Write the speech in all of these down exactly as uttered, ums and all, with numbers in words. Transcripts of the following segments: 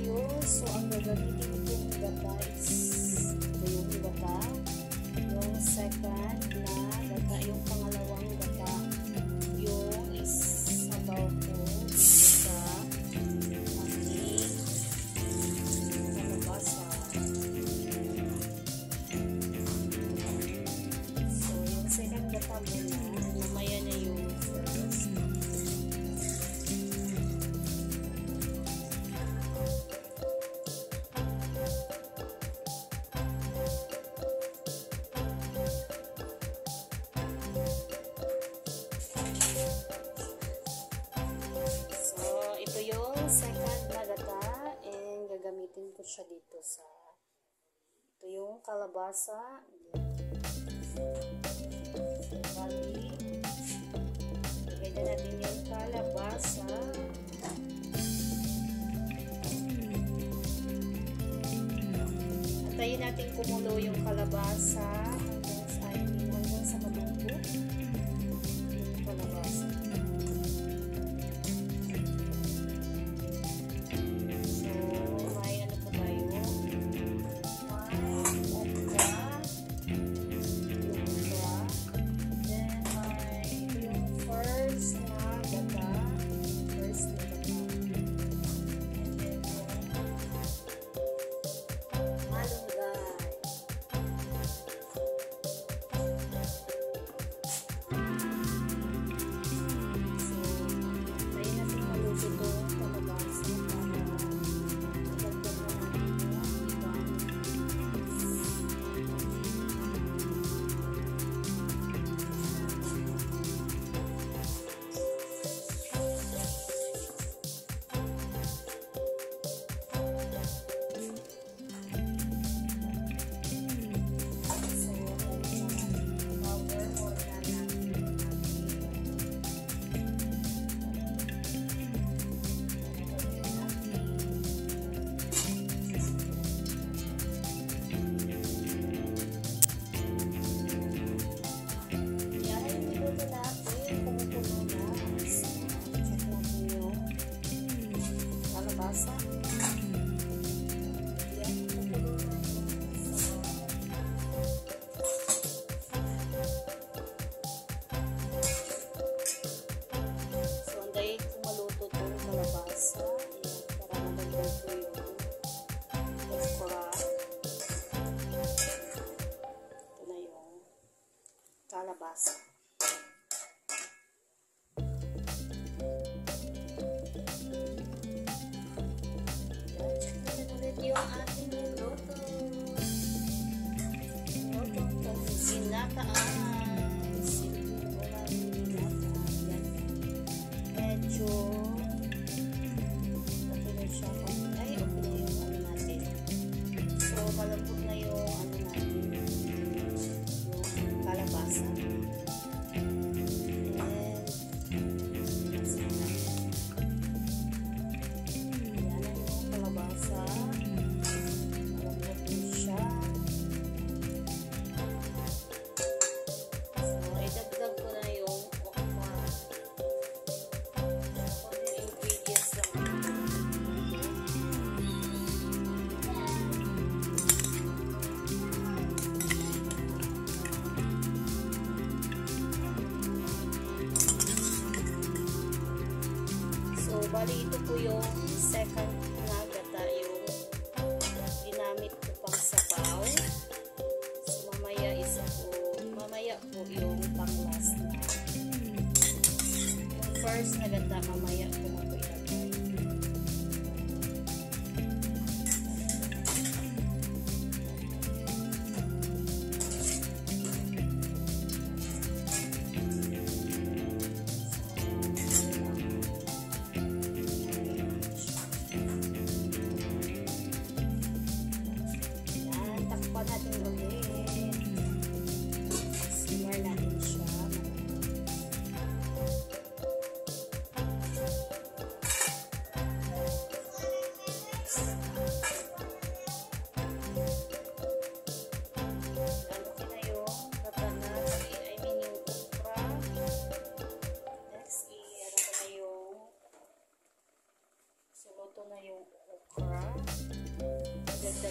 tayo. So, ang gagamitin ko yung guys, so, yung gata, yung second na gata, yung pangalawang gata, yung isabaw ko sa aking panabasa. So, yung second gata muna, namaya na yung first. Siya dito sa ito yung kalabasa bali ganda natin yung kalabasa at tayo natin kumulo yung kalabasa hanggang sa hanggang sa mabuto yung kalabasa. Kalabasa. Check ulit yung ating niluto. Lutong pagsinlataan. Sinula nilataan. Medyo okay na siya. Ay, okay na yung ano natin. So, malambot na yung ano natin. Kalabasa. Ayan na yung kalabasa. Malambot na siya. So, idagdag ko na yung okra. Ako na ingredients lang. Bali, ito po yung second na gata yung ginamit ko pang sabaw. So, mamaya isa po, mamaya po yung pang last na. Yung first na gata, mamaya po ako ilagay. Simmer natin siya.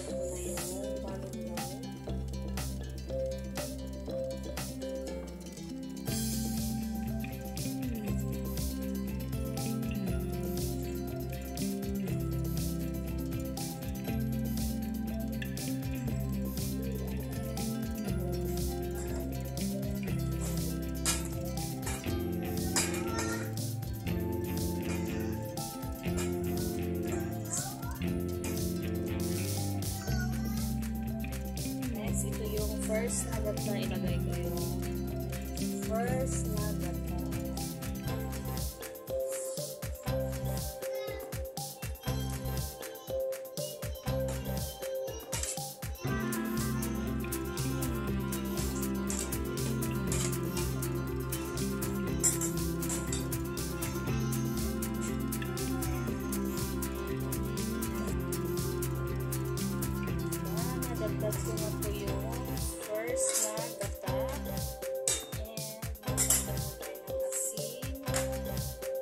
Ilagay ko na yan ng balot lang. First na gata, ilagay ko yung first na gata. Nadagdag ko na po yung first na gata, and magdagdag ko tayo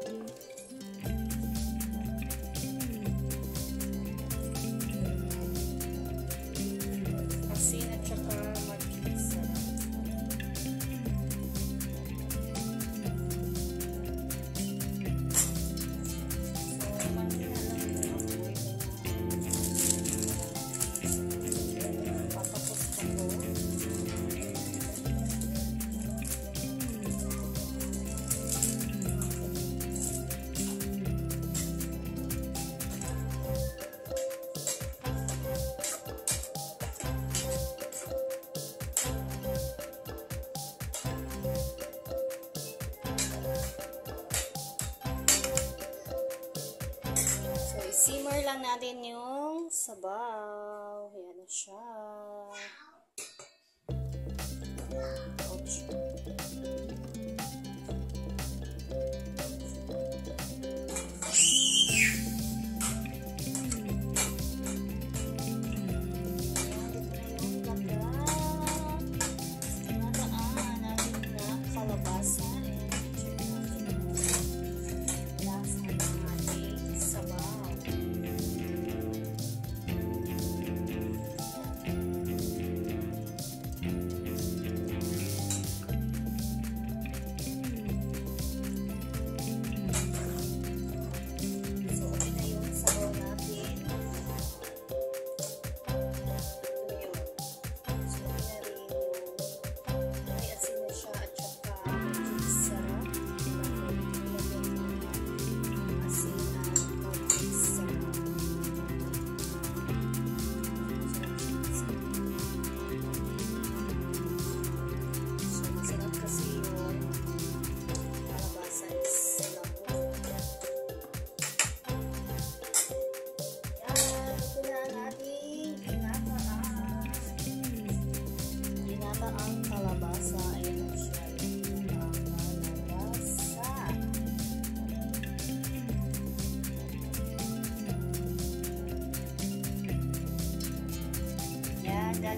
ng asin. Asin at saka magkisa. So, magkina lang yung apoy na papakos pa po. Simmer lang natin yung sabaw. Ayan na siya. Ouch. Nadaan natin na kalabasa.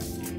That's